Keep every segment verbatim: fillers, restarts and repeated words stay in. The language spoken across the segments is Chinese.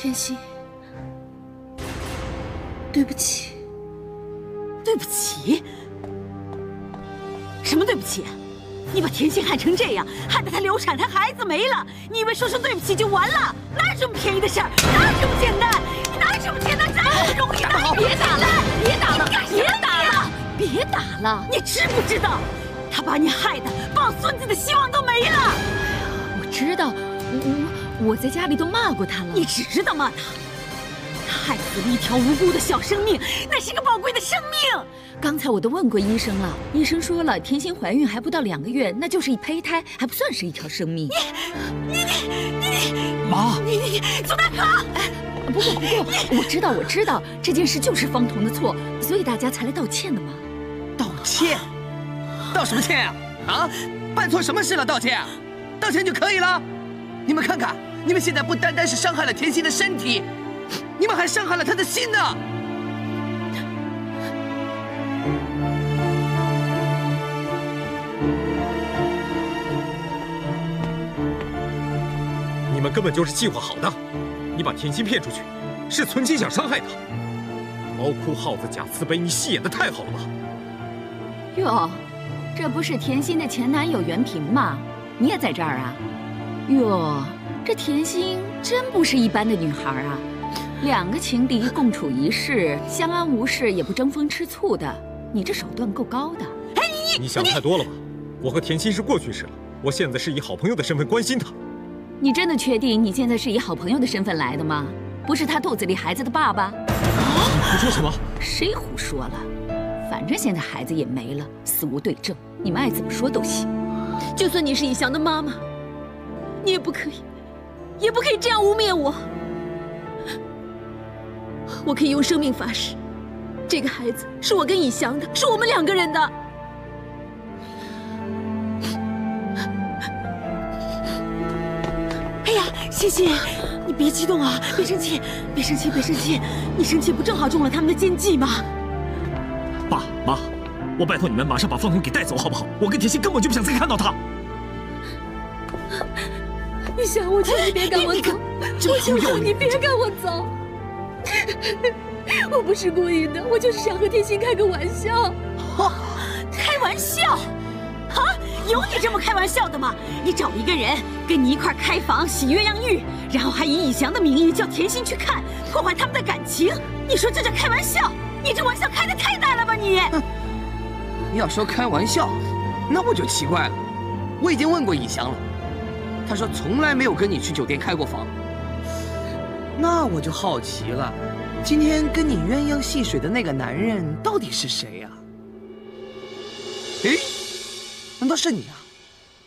天心，对不起。对不起？什么对不起？你把甜心害成这样，害得她流产，她孩子没了，你以为说声对不起就完了？哪有这么便宜的事儿？哪有这么简单？你哪有这么简单？哪有这么容易？哪有这么简单？别打了！别打了！别打了！你知不知道，他把你害得抱孙子的希望都没了。我知道，我我在家里都骂过他了。你只知道骂他。 害死了一条无辜的小生命，那是个宝贵的生命。刚才我都问过医生了，医生说了，甜心怀孕还不到两个月，那就是一胚胎，还不算是一条生命。你你你你妈，你你你宋大可，不过不过，我知道我知道这件事就是方彤的错，所以大家才来道歉的嘛。道歉？道什么歉啊？啊，办错什么事了？道歉？道歉就可以了？你们看看，你们现在不单单是伤害了甜心的身体。 你们还伤害了他的心呢！你们根本就是计划好的，你把甜心骗出去，是存心想伤害他。猫哭耗子假慈悲，你戏演的太好了吧？哟，这不是甜心的前男友袁平吗？你也在这儿啊？哟，这甜心真不是一般的女孩啊！ 两个情敌共处一室，相安无事，也不争风吃醋的，你这手段够高的。哎，你你想太多了吧？我和甜心是过去式了，我现在是以好朋友的身份关心她。你真的确定你现在是以好朋友的身份来的吗？不是她肚子里孩子的爸爸？啊！你说什么？谁胡说了？反正现在孩子也没了，死无对证，你们爱怎么说都行。就算你是以翔的妈妈，你也不可以，也不可以这样污蔑我。 我可以用生命发誓，这个孩子是我跟以翔的，是我们两个人的。哎呀，欣欣，你别激动啊，别生气，别生气，别生气，你生气不正好中了他们的奸计吗？爸妈，我拜托你们马上把方彤给带走好不好？我跟甜心根本就不想再看到他。以翔，我求你别赶我走，我求求你别赶我走。 我不是故意的，我就是想和天心开个玩笑。哦，开玩笑？啊，有你这么开玩笑的吗？你找一个人跟你一块开房、洗鸳鸯浴，然后还以以翔的名义叫甜心去看，破坏他们的感情。你说这叫开玩笑？你这玩笑开得太大了吧你？你要说开玩笑，那我就奇怪了。我已经问过以翔了，他说从来没有跟你去酒店开过房。 那我就好奇了，今天跟你鸳鸯戏水的那个男人到底是谁呀？诶，难道是你啊？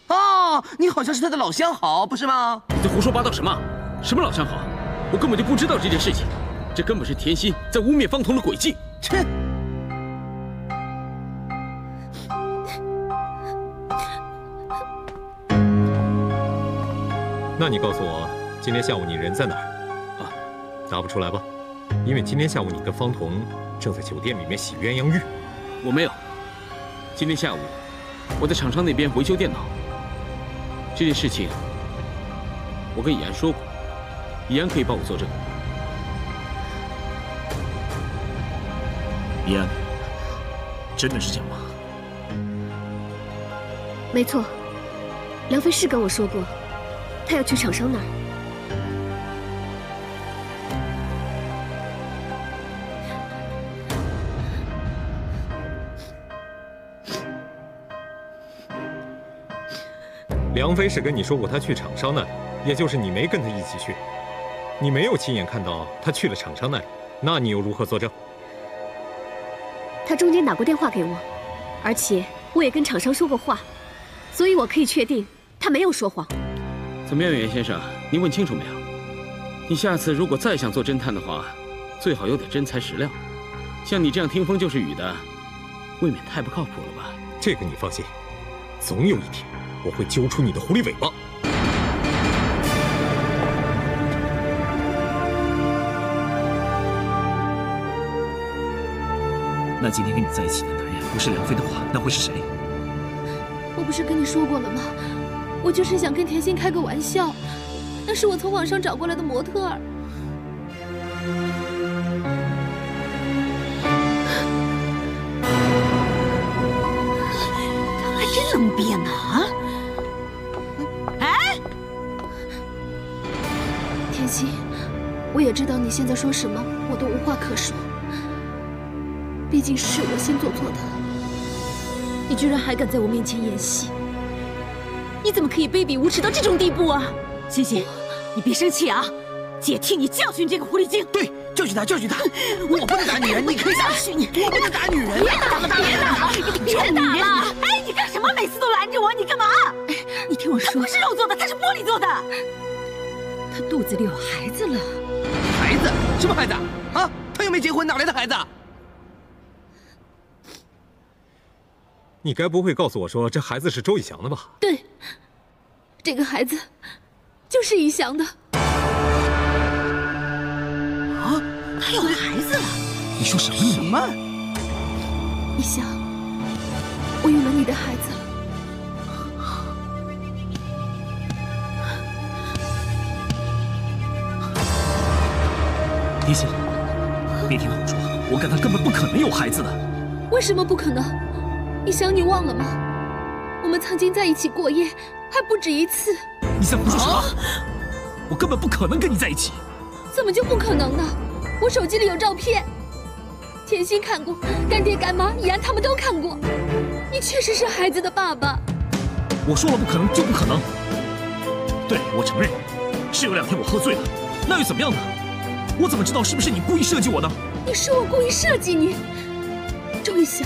哦，你好像是他的老相好，不是吗？你在胡说八道什么？什么老相好？我根本就不知道这件事情，这根本是甜心在污蔑方彤的诡计。切！那你告诉我，今天下午你人在哪儿？ 答不出来吧？因为今天下午你跟方彤正在酒店里面洗鸳鸯浴。我没有。今天下午我在厂商那边维修电脑。这件事情我跟以安说过，以安可以帮我作证。以安，真的是这样吗？没错，梁飞是跟我说过，他要去厂商那儿。 梁飞是跟你说过他去厂商那里，也就是你没跟他一起去，你没有亲眼看到他去了厂商那里，那你又如何作证？他中间打过电话给我，而且我也跟厂商说过话，所以我可以确定他没有说谎。怎么样，袁先生，您问清楚没有？你下次如果再想做侦探的话，最好有点真材实料。像你这样听风就是雨的，未免太不靠谱了吧？这个你放心，总有一天。 我会揪出你的狐狸尾巴！那今天跟你在一起的男人不是梁飞的话，那会是谁？我不是跟你说过了吗？我就是想跟甜心开个玩笑，那是我从网上找过来的模特儿。政变啊！哎，天心，我也知道你现在说什么，我都无话可说。毕竟是我先做错的，你居然还敢在我面前演戏！你怎么可以卑鄙无耻到这种地步啊？欣欣，你别生气啊，姐替你教训这个狐狸精。对。 教训他，教训他！我不能打女人，你可以打。我不能打女人，别打了，别打了，别打了！哎，你干什么？每次都拦着我，你干嘛？你听我说，他不是肉做的，他是玻璃做的。他肚子里有孩子了。孩子？什么孩子？啊，他又没结婚，哪来的孩子？你该不会告诉我说这孩子是周以翔的吧？对，这个孩子就是以翔的。 他有孩子了！你说什么？什么？以翔，我有了你的孩子了。林心，别听他胡说，我跟他根本不可能有孩子的。为什么不可能？以翔，你忘了吗？我们曾经在一起过夜，还不止一次。你在胡说什么？我根本不可能跟你在一起。怎么就不可能呢？ 我手机里有照片，甜心看过，干爹干妈、以然他们都看过。你确实是孩子的爸爸。我说了不可能就不可能。对，我承认，是有两天我喝醉了，那又怎么样呢？我怎么知道是不是你故意设计我的？你说我故意设计你，周以翔，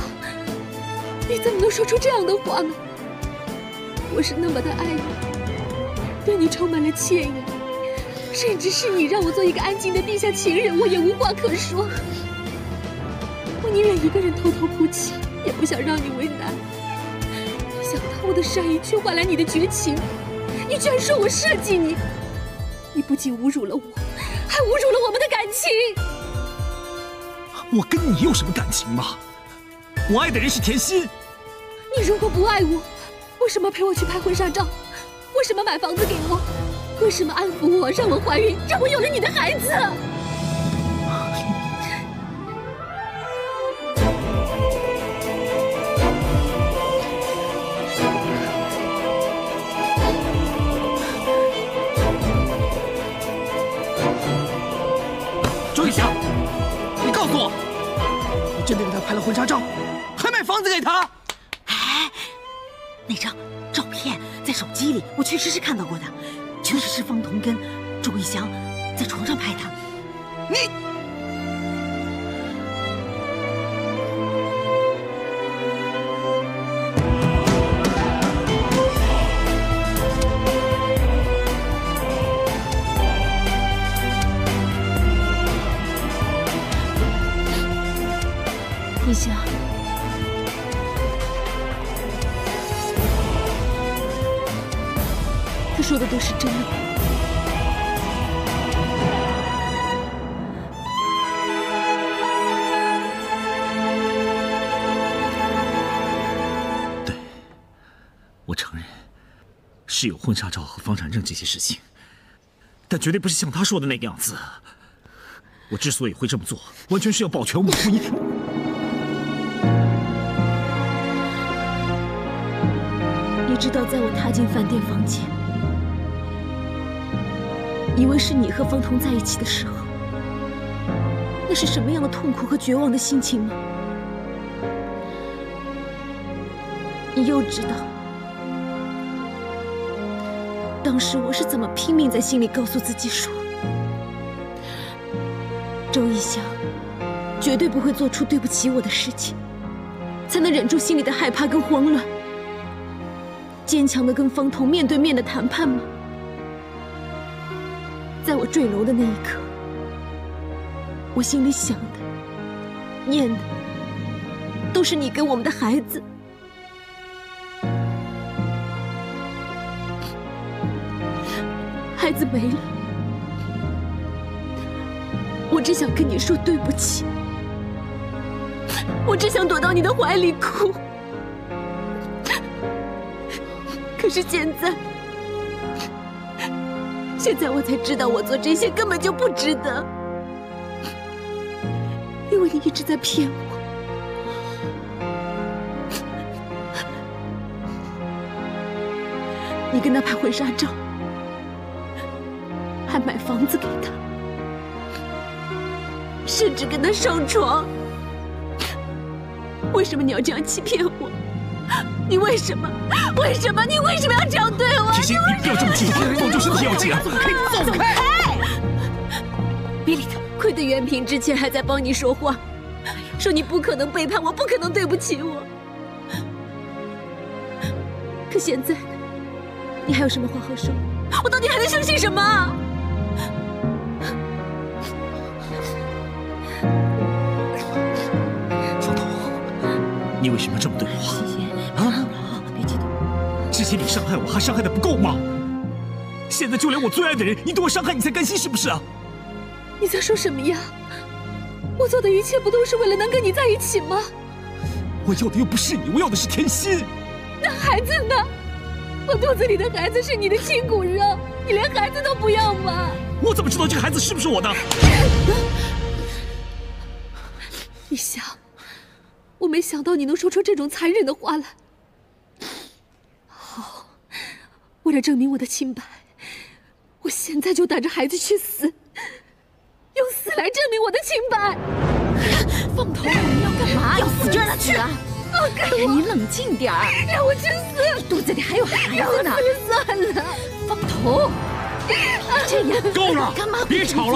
你怎么能说出这样的话呢？我是那么的爱你，对你充满了歉意。 甚至是你让我做一个安静的地下情人，我也无话可说。我宁愿一个人偷偷哭泣，也不想让你为难。没想到我的善意却换来你的绝情，你居然说我设计你！你不仅侮辱了我，还侮辱了我们的感情。我跟你有什么感情吗？我爱的人是甜心。你如果不爱我，为什么陪我去拍婚纱照？为什么买房子给我？ 为什么安抚我，让我怀孕，让我有了你的孩子？周以翔，你告诉我，你真的给他拍了婚纱照，还买房子给他？哎，那张照片在手机里，我确实是看到过的。 确实是方彤跟周以翔在床上拍的。你，以翔，他说的都是真的。 是有婚纱照和房产证这些事情，但绝对不是像他说的那个样子。我之所以会这么做，完全是要保全我们婚姻。 你知道，在我踏进饭店房间，以为是你和方彤在一起的时候，那是什么样的痛苦和绝望的心情吗？你又知道，当时我是怎么拼命在心里告诉自己说，周以翔绝对不会做出对不起我的事情，才能忍住心里的害怕跟慌乱。 坚强的跟方彤面对面的谈判吗？在我坠楼的那一刻，我心里想的、念的，都是你跟我们的孩子。孩子没了，我只想跟你说对不起，我只想躲到你的怀里哭。 可是现在，现在我才知道，我做这些根本就不值得，因为你一直在骗我。你跟他拍婚纱照，还买房子给他，甚至跟他上床。为什么你要这样欺骗我？你为什么？为什么？你为什么要这样对我？提心，你不要这么激动，保重身体要紧啊！走开，走开！别理他。亏得袁平之前还在帮你说话，说你不可能背叛我，不可能对不起我。可现在，你还有什么话好说？我到底还能相信什么？ 你为什么要这么对我啊？啊！别激动，之前你伤害我还伤害的不够吗？现在就连我最爱的人，你对我伤害你才甘心是不是啊？你在说什么呀？我做的一切不都是为了能跟你在一起吗？我要的又不是你，我要的是甜心。那孩子呢？我肚子里的孩子是你的亲骨肉，你连孩子都不要吗？我怎么知道这个孩子是不是我的？你想。 我没想到你能说出这种残忍的话来。好，为了证明我的清白，我现在就带着孩子去死，用死来证明我的清白。凤头，你要干嘛？要死就让他去啊！放开我！你冷静点儿，让我去死！你肚子里还有孩子呢，算了。凤头，这样够了，干嘛？别吵了。